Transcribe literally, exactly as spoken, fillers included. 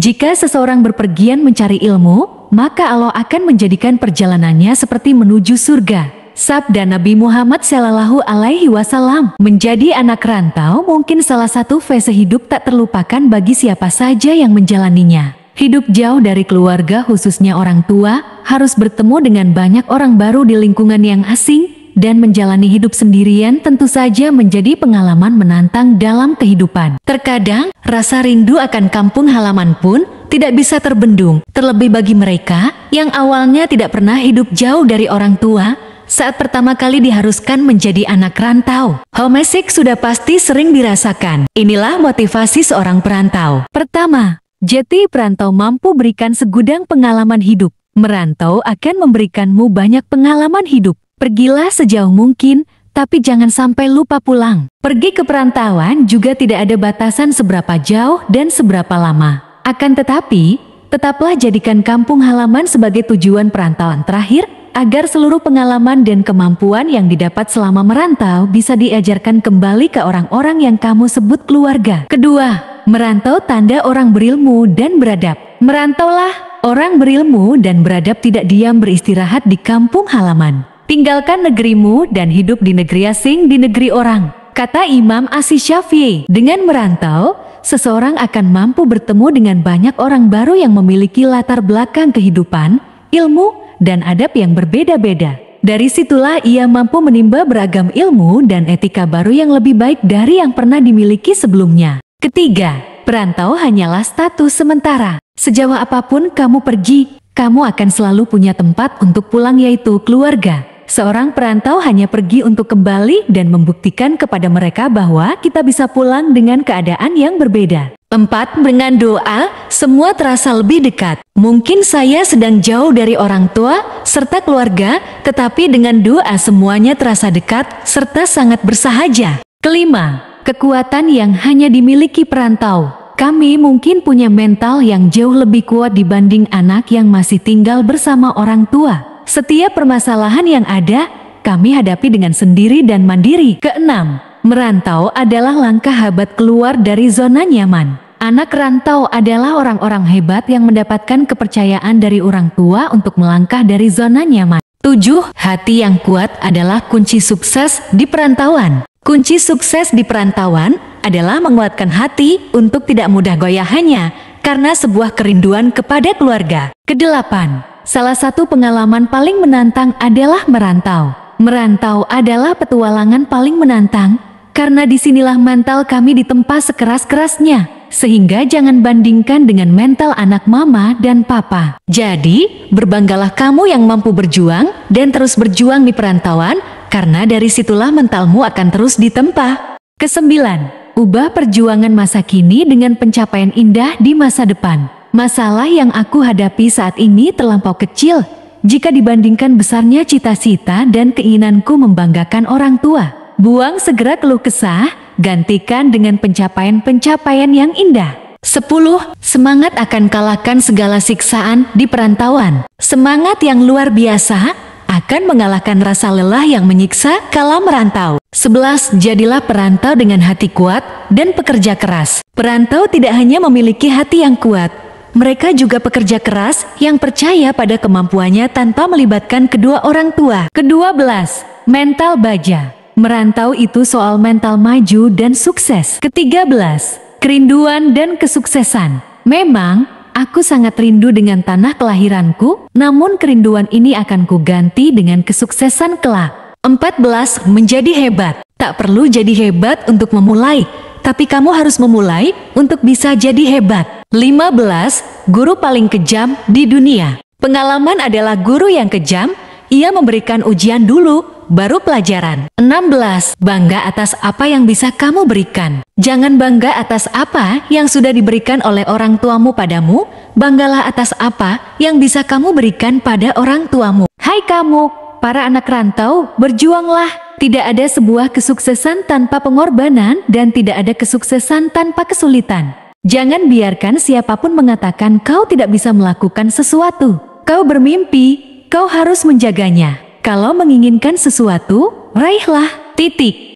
Jika seseorang berpergian mencari ilmu, maka Allah akan menjadikan perjalanannya seperti menuju surga. Sabda Nabi Muhammad Shallallahu Alaihi Wasallam. Menjadi anak rantau mungkin salah satu fase hidup tak terlupakan bagi siapa saja yang menjalaninya. Hidup jauh dari keluarga, khususnya orang tua, harus bertemu dengan banyak orang baru di lingkungan yang asing, dan menjalani hidup sendirian tentu saja menjadi pengalaman menantang dalam kehidupan. Terkadang, rasa rindu akan kampung halaman pun tidak bisa terbendung, terlebih bagi mereka yang awalnya tidak pernah hidup jauh dari orang tua saat pertama kali diharuskan menjadi anak rantau. Homesick sudah pasti sering dirasakan. Inilah motivasi seorang perantau. Pertama, jati perantau mampu berikan segudang pengalaman hidup. Merantau akan memberikanmu banyak pengalaman hidup. Pergilah sejauh mungkin, tapi jangan sampai lupa pulang. Pergi ke perantauan juga tidak ada batasan seberapa jauh dan seberapa lama. Akan tetapi, tetaplah jadikan kampung halaman sebagai tujuan perantauan terakhir, agar seluruh pengalaman dan kemampuan yang didapat selama merantau bisa diajarkan kembali ke orang-orang yang kamu sebut keluarga. Kedua, merantau tanda orang berilmu dan beradab. Merantaulah, orang berilmu dan beradab tidak diam beristirahat di kampung halaman. Tinggalkan negerimu dan hidup di negeri asing, di negeri orang. Kata Imam Asy-Syafi'i, dengan merantau, seseorang akan mampu bertemu dengan banyak orang baru yang memiliki latar belakang kehidupan, ilmu, dan adab yang berbeda-beda. Dari situlah ia mampu menimba beragam ilmu dan etika baru yang lebih baik dari yang pernah dimiliki sebelumnya. Ketiga, perantau hanyalah status sementara. Sejauh apapun kamu pergi, kamu akan selalu punya tempat untuk pulang, yaitu keluarga. Seorang perantau hanya pergi untuk kembali dan membuktikan kepada mereka bahwa kita bisa pulang dengan keadaan yang berbeda. Empat, dengan doa, semua terasa lebih dekat. Mungkin saya sedang jauh dari orang tua serta keluarga, tetapi dengan doa semuanya terasa dekat serta sangat bersahaja. Kelima, kekuatan yang hanya dimiliki perantau. Kami mungkin punya mental yang jauh lebih kuat dibanding anak yang masih tinggal bersama orang tua. Setiap permasalahan yang ada, kami hadapi dengan sendiri dan mandiri. Keenam, merantau adalah langkah hebat keluar dari zona nyaman. Anak rantau adalah orang-orang hebat yang mendapatkan kepercayaan dari orang tua untuk melangkah dari zona nyaman. Tujuh, hati yang kuat adalah kunci sukses di perantauan. Kunci sukses di perantauan adalah menguatkan hati untuk tidak mudah goyahannya karena sebuah kerinduan kepada keluarga. Kedelapan, salah satu pengalaman paling menantang adalah merantau. Merantau adalah petualangan paling menantang, karena disinilah mental kami ditempa sekeras-kerasnya, sehingga jangan bandingkan dengan mental anak mama dan papa. Jadi, berbanggalah kamu yang mampu berjuang dan terus berjuang di perantauan, karena dari situlah mentalmu akan terus ditempa. Kesembilan, ubah perjuangan masa kini dengan pencapaian indah di masa depan. Masalah yang aku hadapi saat ini terlampau kecil jika dibandingkan besarnya cita-cita dan keinginanku membanggakan orang tua. Buang segera keluh kesah, gantikan dengan pencapaian-pencapaian yang indah. Sepuluh, semangat akan kalahkan segala siksaan di perantauan. Semangat yang luar biasa akan mengalahkan rasa lelah yang menyiksa kala merantau. Sebelas, jadilah perantau dengan hati kuat dan pekerja keras. Perantau tidak hanya memiliki hati yang kuat, mereka juga pekerja keras yang percaya pada kemampuannya tanpa melibatkan kedua orang tua. Kedua belas, mental baja. Merantau itu soal mental maju dan sukses. Ketiga belas, kerinduan dan kesuksesan. Memang, aku sangat rindu dengan tanah kelahiranku, namun kerinduan ini akan kuganti dengan kesuksesan kelak. Empat belas, menjadi hebat. Tak perlu jadi hebat untuk memulai, tapi kamu harus memulai untuk bisa jadi hebat. Lima belas, guru paling kejam di dunia. Pengalaman adalah guru yang kejam, ia memberikan ujian dulu, baru pelajaran. Enam belas, bangga atas apa yang bisa kamu berikan. Jangan bangga atas apa yang sudah diberikan oleh orang tuamu padamu, banggalah atas apa yang bisa kamu berikan pada orang tuamu. Hai kamu, para anak rantau, berjuanglah. Tidak ada sebuah kesuksesan tanpa pengorbanan, dan tidak ada kesuksesan tanpa kesulitan. Jangan biarkan siapapun mengatakan kau tidak bisa melakukan sesuatu. Kau bermimpi, kau harus menjaganya. Kalau menginginkan sesuatu, raihlah. Titik.